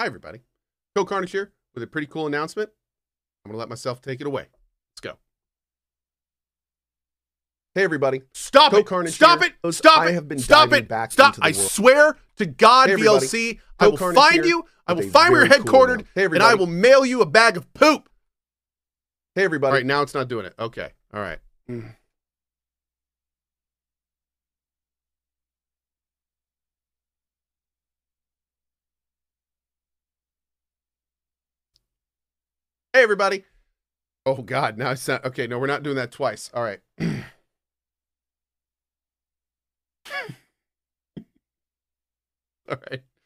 Hi everybody, CohhCarnage here with a pretty cool announcement. I'm gonna let myself take it away. Let's go. Hey everybody, stop it! Stop it! Stop it! Stop it! Stop! I swear to God, VLC, I will find you. I will find where you're headquartered, and I will mail you a bag of poop. Hey everybody! Right now, it's not doing it. Okay. All right. Hey everybody. Oh God, now it's not okay. No, we're not doing that twice. All right. All right.